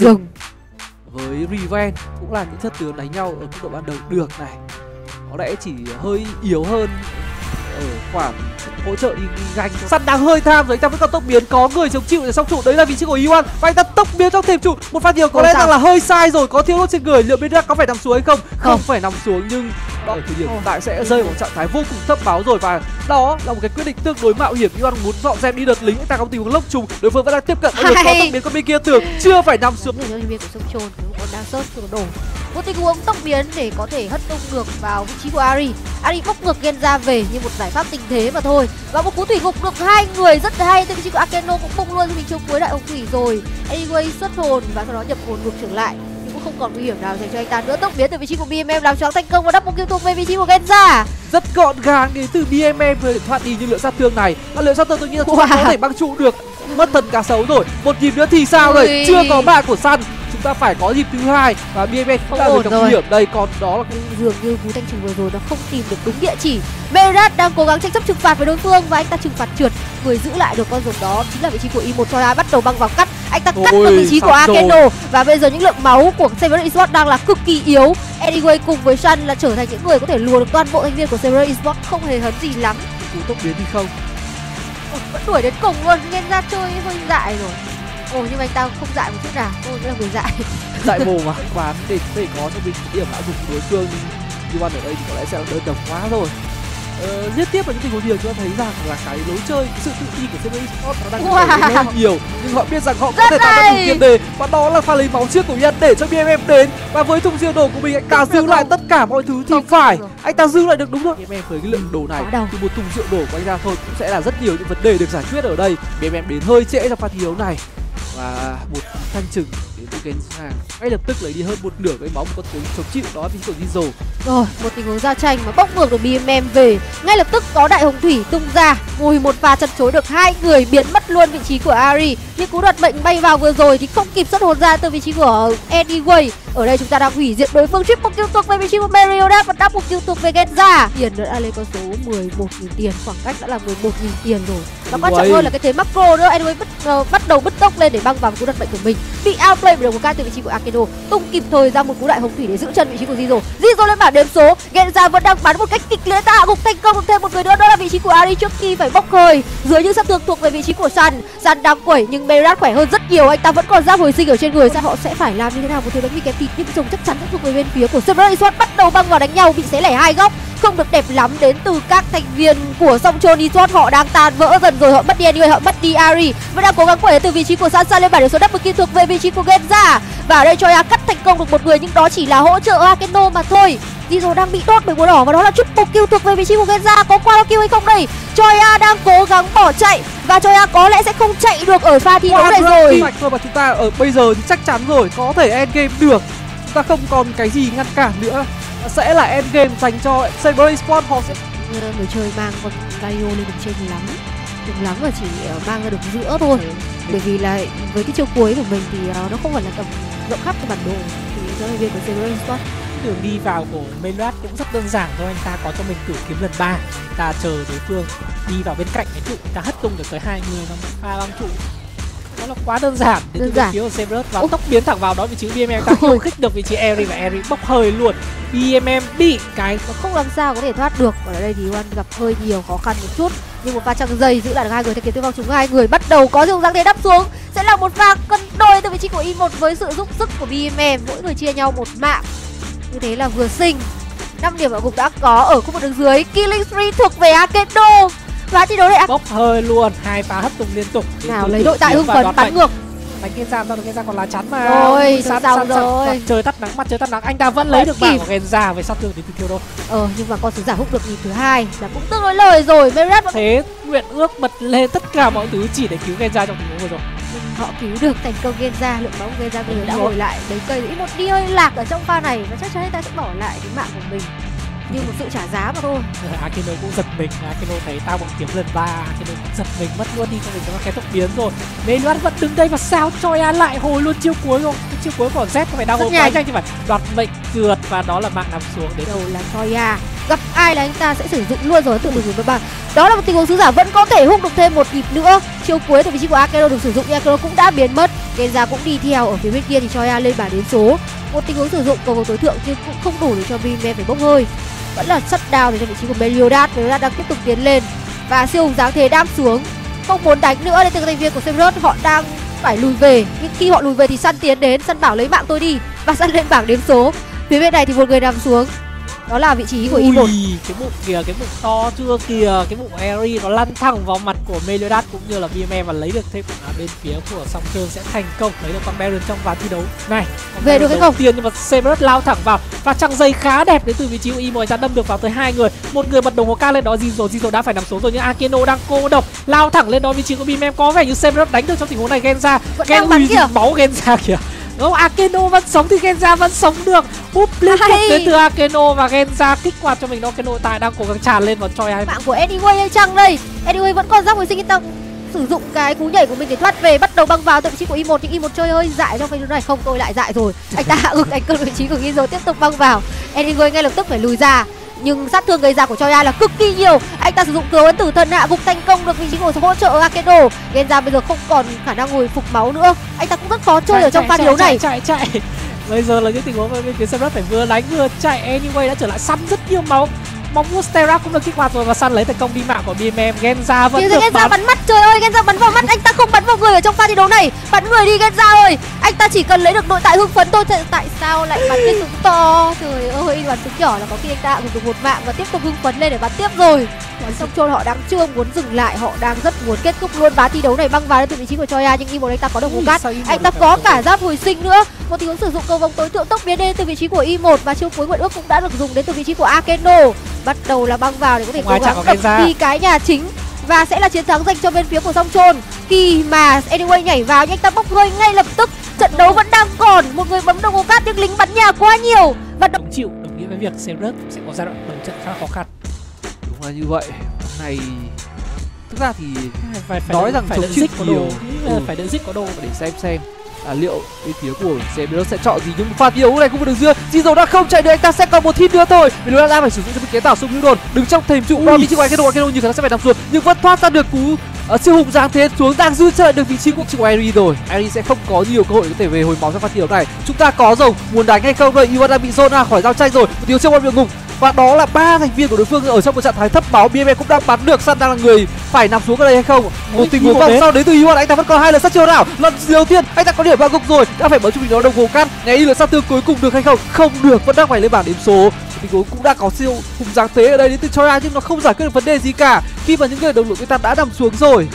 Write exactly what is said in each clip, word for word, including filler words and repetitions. rừng với Revenge cũng là những chất tướng đánh nhau ở cấp độ ban đầu được này. Có lẽ chỉ hơi yếu hơn ở khoảng hỗ trợ đi nhanh. Săn đang hơi tham rồi, anh ta vẫn còn tốc biến, có người chống chịu để xong trụ. Đấy là vị trí của Yuan và anh ta tốc biến trong thềm trụ. Một phát điều có lẽ rằng là hơi sai rồi, có thiếu lốt trên người. Liệu bên Đắc có phải nằm xuống hay không? Không, không phải nằm xuống, nhưng đó ở thời điểm hiện tại sẽ rơi vào trạng thái vô cùng thấp máu rồi, và đó là một cái quyết định tương đối mạo hiểm. Yuan muốn dọn dẹp đi đợt lính, anh ta có tình huống lốc trùng, đối phương vẫn đang tiếp cận. Có tốc biến con bên kia tưởng chưa phải nằm xuống. Một tình huống tốc biến để có thể hất tung ngược vào vị trí của Ari. Ari bóc ngược Genza về như một giải pháp tình thế mà thôi. Và một cú thủy ngục được hai người rất hay. Từ vị trí của Akeno cũng bung luôn cho mình chiêu cuối đại hồng thủy rồi. Anyway xuất hồn và sau đó nhập hồn ngược trở lại, nhưng cũng không còn nguy hiểm nào dành cho anh ta nữa. Tốc biến từ vị trí của bê em em làm cho thành công và đắp một kill thuộc về vị trí của Genza. Rất gọn gàng đến từ bê em em vừa thoát đi những lượng sát thương này. Và lượng sát thương tôi nghĩ là wow, có thể băng trụ được. Mất thần cá sấu rồi. Một nhịp nữa thì sao rồi? Chưa có bạn của Sun, chúng ta phải có dịp thứ hai và bê em em cũng đã được gặp hiểm đây. Còn đó là dường như cú thanh trừ vừa rồi nó không tìm được đúng địa chỉ. Berat đang cố gắng tranh chấp trừng phạt với đối phương và anh ta trừng phạt trượt. Người giữ lại được con rồng đó chính là vị trí của i một Chora, bắt đầu băng vào cắt. Anh ta cắt vào vị trí của Akeno và bây giờ những lượng máu của Several Esports đang là cực kỳ yếu. Anyway cùng với Sun là trở thành những người có thể lùa được toàn bộ thành viên của Several Esports, không hề hấn gì lắm. Cú tốc biến thì không, Ủa, vẫn đuổi đến cổng luôn. Nên ra chơi hơi dại rồi. Ồ, nhưng mà anh ta không dại một chút nào, tôi cũng là người dại. Dại mồm mà, và để có thể có cho mình điểm áp dụng đối phương. Nhưng ở đây thì có lẽ sẽ đơn độc quá rồi. Ờ, liên tiếp vào những tình huống điều chúng ta thấy rằng là cái lối chơi, cái sự tự tin của xê bê Esports nó đang wow. rất nhiều. Nhưng họ biết rằng họ có thể tạo ra được tiền đề. Và đó là pha lấy máu trước của Yan để cho bê em em đến. Và với thùng riêng đồ của mình, anh ta giữ lại tất cả mọi thứ thì không phải không anh ta giữ lại được đúng rồi. bê em em với cái lượng đồ này thì một thùng rượu đổ của anh ta thôi cũng sẽ là rất nhiều những vấn đề được giải quyết ở đây. bê em em đến hơi trễ trong pha thi đấu này. Và một thanh trừng đến từ Genza ngay lập tức lấy đi hơn một nửa cái máu của tướng chống chịu đó chính của Diesel. Rồi một tình huống giao tranh mà bóc ngược được bê em em về, ngay lập tức có đại hồng thủy tung ra ngồi một pha chăn chối được hai người, biến mất luôn vị trí của Ari. Nhưng cú đoạt mệnh bay vào vừa rồi thì không kịp xuất hồn ra từ vị trí của Anyway. Ở đây chúng ta đang hủy diệt đối phương, triple kill thuộc về vị trí của Meriodas và double kill thuộc về Genza. Tiền nữa Ale con số mười một nghìn tiền, khoảng cách đã là mười một nghìn tiền rồi. Và quan trọng hơn là cái thế macro nữa. Anyway bất, uh, bắt đầu bứt tốc lên để băng vào cú đặt mệnh của mình, bị outplay bởi một ca từ vị trí của Akeno, tung kịp thời ra một cú đại hồng thủy để giữ chân vị trí của Zizo. Zizo lên bảng đếm số, Genza vẫn đang bắn một cách kịch lưỡi, ta gục thành công được thêm một người nữa, đó là vị trí của Ari trước khi phải bốc hơi dưới những sát thương thuộc về vị trí của Sun. Sun đang quẩy nhưng Berat khỏe hơn rất nhiều, anh ta vẫn còn giáp hồi sinh ở trên người. Sao họ sẽ phải làm như thế nào một thứ đánh bị kẹp thịt, nhưng rồng chắc chắn sẽ thuộc về bên phía của Several Esports, bắt đầu băng vào đánh nhau, bị xé lẻ hai góc không được đẹp lắm đến từ các thành viên của Song Chon Esports. Họ đang tan vỡ dần rồi, họ mất đi Anyway, họ mất đi Ari, vẫn đang cố gắng quẩy từ vị trí của Sun. Sun lên bảng điểm số double kill thuộc về vị trí của Genza và ở đây Choya cắt thành công được một người, nhưng đó chỉ là hỗ trợ Akeno mà thôi. Diesel đang bị đốt bởi búa đỏ và đó là triple kill thuộc về vị trí của Genza. Có qua kill hay không đây? Choya đang cố gắng bỏ chạy và Choya có lẽ sẽ không chạy được ở pha thi đấu này rồi. Thôi mà chúng ta ở bây giờ thì chắc chắn rồi, có thể end game được, chúng ta không còn cái gì ngăn cản nữa, sẽ là end game dành cho Several Esports. Họ sẽ người chơi mang con Galio lên được trên lắm, đừng lắm và chỉ mang ra được giữa thôi. Ừ. Bởi vì là với cái chiều cuối của mình thì nó không phải là tầm rộng khắp của bản đồ thì huấn luyện viên của Several Esports. Đường đi vào của Melrat cũng rất đơn giản thôi, anh ta có cho mình cử kiếm lần ba, ta chờ đối phương đi vào bên cạnh cái trụ, ta hất tung được tới hai người nó pha băng trụ. Đó là quá đơn giản đến từ phía của Several và tốc biến thẳng vào đó vị trí bê em em, ta khiêu khích được vị trí Eri và Eri bốc hơi luôn. bê em em bị cái nó không làm sao có thể thoát được. Còn ở đây thì Yuan gặp hơi nhiều khó khăn một chút, nhưng một pha trăng dây giữ lại được hai người, thanh kiếm tiêu vong chúng hai người, bắt đầu có dùng dáng thế đắp xuống, sẽ là một pha cân đôi từ vị trí của i một với sự giúp sức của bê em em, mỗi người chia nhau một mạng. Như thế là vừa sinh. Năm điểm ở gục đã có ở khu vực đường dưới. Killing Spree thuộc về Akeno và thi đấu đấy bốc hơi luôn, hai pha hất tung liên tục. Nào lấy đội tại hưng phấn bắn ngược. Đánh Genza ra được, Genza còn lá chắn mà. Rồi, sao sao rồi. Trời tắt nắng, mặt trời tắt nắng, anh ta vẫn lấy được bảng của Genza về sát thương đến từ Kyodo. Ờ, nhưng mà con số giả hút được nhịp thứ hai là cũng tương đối lời rồi. Berat thế nguyện ước bật lên tất cả mọi thứ chỉ để cứu Genza trong tình huống vừa rồi. Họ cứu được thành công Genza, lượng máu của Genza bây giờ đã hồi lại. Đấy cây i một đi hơi lạc ở trong pha này và chắc chắn anh ta sẽ bỏ lại cái mạng của mình. như một sự trả giá mà thôi. Akino cũng giật mình, Akino thấy tao bằng kiếm lần ba, Akino cũng giật mình mất luôn đi, không mình có cái tốc biến rồi. Nên Loan vẫn đứng đây và sao Troia lại hồi luôn chiêu cuối không? Cái chiêu cuối của Z có phải đau hồi quá nhanh chứ phải đoạt mệnh trượt và đó là mạng nằm xuống đến đầu là Troia. Gặp ai là anh ta sẽ sử dụng luôn rồi tự mình với bạn. Đó là một tình huống sứ giả vẫn có thể hung được thêm một nhịp nữa. Chiêu cuối từ vị trí của Akeno được sử dụng nhưng Akeno cũng đã biến mất. Genza cũng đi theo ở phía bên kia thì Troia lên bảng đến số. Một tình huống sử dụng cầu vòng tối thượng nhưng cũng không đủ để cho Beamman phải bốc hơi. Vẫn là shutdown để cho vị trí của Meliodas. Meliodas đang tiếp tục tiến lên và siêu hùng dáng thế đam xuống. Không muốn đánh nữa nên từng thành viên của Sephiroth họ đang phải lùi về. Nhưng khi họ lùi về thì Sun tiến đến, Sun bảo lấy mạng tôi đi và Sun lên bảng đếm số. Phía bên này thì một người nằm xuống. Đó là vị trí của i một. Cái bụng kìa, cái bụng to chưa kìa, cái bụng Eri nó lăn thẳng vào mặt của Meliodas cũng như là bê em em và lấy được thêm ở bên phía của Song Thương sẽ thành công lấy được con Baron trong ván thi đấu này. Về được cái không? Tiền nhưng mà Sephiroth lao thẳng vào và chằng dây khá đẹp đến từ vị trí của i một ra đâm được vào tới hai người. Một người bật đồng hồ ca lên đó, Zizo Zizo đã phải nằm số rồi nhưng Akeno đang cô độc lao thẳng lên đó vị trí của bê em em, có vẻ như Sephiroth đánh được trong tình huống này. Genza, Genza máu Genza kìa. Không, Akeno vẫn sống thì Genza vẫn sống được. Úp liên tục đến từ Akeno và Genza kích hoạt cho mình đó. Akeno tài đang cố gắng tràn lên vào Troia. Mạng của Anyway hay chăng đây? Anyway vẫn còn ra hồi sinh yên tâm sử dụng cái cú nhảy của mình để thoát về, bắt đầu băng vào vị trí của i một nhưng i một chơi hơi dại trong cái này. Không, tôi lại dại rồi. Anh ta hạ gục anh cơ vị trí của i rồi tiếp tục băng vào. Anyway ngay lập tức phải lùi ra. Nhưng sát thương gây ra của Troia là cực kỳ nhiều. Anh ta sử dụng cớ ấn tử thần hạ gục thành công được vị trí của hỗ trợ Akeno. Genza bây giờ không còn khả năng hồi phục máu nữa. Anh ta cũng rất khó chơi chạy, ở trong pha đấu này. Chạy chạy Bây giờ là những tình huống bên phía Sephiroth phải vừa đánh vừa chạy. Anyway đã trở lại săn rất nhiều máu. Mong muốn Stera cũng được kích hoạt rồi và Sun lấy thành công đi mạng của bê em em. Genza vẫn được Genza bắn. bắn mắt, trời ơi Genza bắn vào mắt, anh ta không bắn vào người ở trong pha thi đấu này. Bắn người đi Genza ơi, anh ta chỉ cần lấy được nội tại hưng phấn thôi. Tại sao lại bắn cái súng to, trời ơi bắn súng nhỏ là có khi anh ta cũng được một mạng và tiếp tục hưng phấn lên để bắn tiếp rồi. Song Troll họ đang chưa muốn dừng lại, họ đang rất muốn kết thúc luôn ván thi đấu này. Băng vào đến từ vị trí của Troia nhưng i một anh ta có được hung cát, anh ta có cả giáp hồi sinh nữa. Một tình huống sử dụng cầu vòng tối thượng tốc biến đến từ vị trí của i một và chiêu cuối nguyện ước cũng đã được dùng đến từ vị trí của Akeno. Bắt đầu là băng vào để có thể ngoài cố gắng đập đi cái nhà chính và sẽ là chiến thắng dành cho bên phía của Song Troll khi mà Anyway nhảy vào nhưng anh ta bốc hơi ngay lập tức. Trận đấu vẫn đang còn, một người bấm đồng hồ cát nhưng lính bắn nhà quá nhiều và đồng chịu đồng nghĩa với việc Sephiroth sẽ có giai đoạn đầu trận khá khó khăn. Đúng là như vậy. Hôm nay thực ra thì phải, phải nói đợi, rằng phải đợi dích có đồ, ừ. phải đợi dích có đồ để xem xem. À, liệu bên phía của Sephiroth sẽ chọn gì nhưng pha thi đấu này cũng được dưa. Zizo đã không chạy được, anh ta sẽ còn một hit nữa thôi. Meliodas phải sử dụng cho mình kế tạo xung hữu đồn đứng trong thềm trụ qua vị trí của Akeno. Akeno như khả năng sẽ phải nằm xuống nhưng vẫn thoát ra được cú uh, siêu hùng giáng thế xuống đang dư trợ được vị trí của chịu Eri rồi. Eri sẽ không có nhiều cơ hội để có thể về hồi máu trong pha thi đấu này. Chúng ta có rồng muốn đánh hay không rồi. Iwata bị zone ra khỏi giao tranh rồi, một điều siêu bom địa ngục và đó là ba thành viên của đối phương ở trong một trạng thái thấp máu. bê em em cũng đang bắn được. Sun đang là người phải nằm xuống ở đây hay không? Một tình huống vòng sau đến từ i một, anh ta vẫn còn hai lần sát chiêu nào. Lần đầu tiên anh ta có điểm vào gục rồi, đã phải bấm cho mình nó đồng hồ cát. Né đi lượt sát thương cuối cùng được hay không? Không được, vẫn đang phải lên bảng điểm số. Tình huống cũng đã có siêu hùng giáng thế ở đây đến từ Troia nhưng nó không giải quyết được vấn đề gì cả khi mà những người đồng đội người ta đã nằm xuống rồi.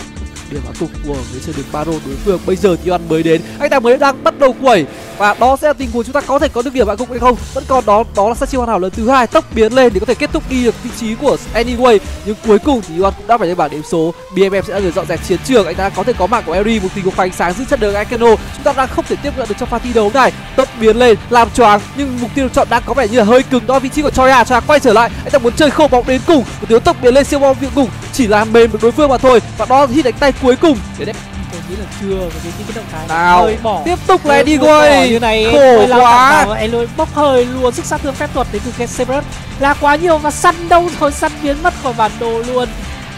Điểm hạ cục của người chơi đường Baron đối phương. Bây giờ thì ăn mới đến, anh ta mới đang bắt đầu quẩy và đó sẽ là tình huống chúng ta có thể có được điểm hạ cục hay không. Vẫn còn đó, đó là sát chiêu hoàn hảo lần thứ hai, tốc biến lên để có thể kết thúc đi được vị trí của Anyway nhưng cuối cùng thì Yuan cũng đã phải lên bảng điểm số. bê em em sẽ là người dọn dẹp chiến trường, anh ta có thể có mạng của Eri, một tình huống phanh sáng giữ chân đường Akeno. Chúng ta đang không thể tiếp cận được trong pha thi đấu này. Tốc biến lên làm choáng nhưng mục tiêu được chọn đang có vẻ như là hơi cứng đó vị trí của Troia. Troia quay trở lại, anh ta muốn chơi khô bóng đến cùng, một tiếng tốc biến lên siêu bom viện cùng chỉ làm mềm được đối phương mà thôi và đó thì đánh tay cuối cùng để đấy tôi nghĩ là chưa với cái, cái động thái nào bỏ. Tiếp tục là đi rồi như này khổ quá, Eloy bốc hơi luôn. Sức sát thương phép thuật đến từ Sephiroth là quá nhiều và Sun đâu rồi, Sun biến mất khỏi bản đồ luôn.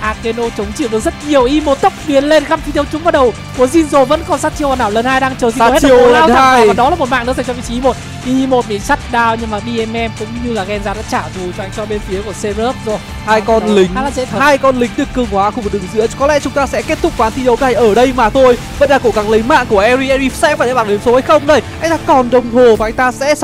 Akeno chống chịu được rất nhiều, i một tốc biến lên găm phi tiêu trúng vào đầu của Zizo, vẫn còn sát chiêu nào lần hai đang chờ Zizo hết đầu lao thẳng và đó là một mạng nữa dành cho vị trí một. i một bị shut down nhưng mà bê em em cũng như là Genza đã trả thù cho anh cho bên phía của Sephiroth rồi. Hai con đó, lính hai con lính được cường hóa khu vực đường giữa. Có lẽ chúng ta sẽ kết thúc ván thi đấu này ở đây mà thôi. Vẫn là cố gắng lấy mạng của Eri. Eri sẽ phải lên bảng điểm số hay không đây? Anh ta còn đồng hồ và anh ta sẽ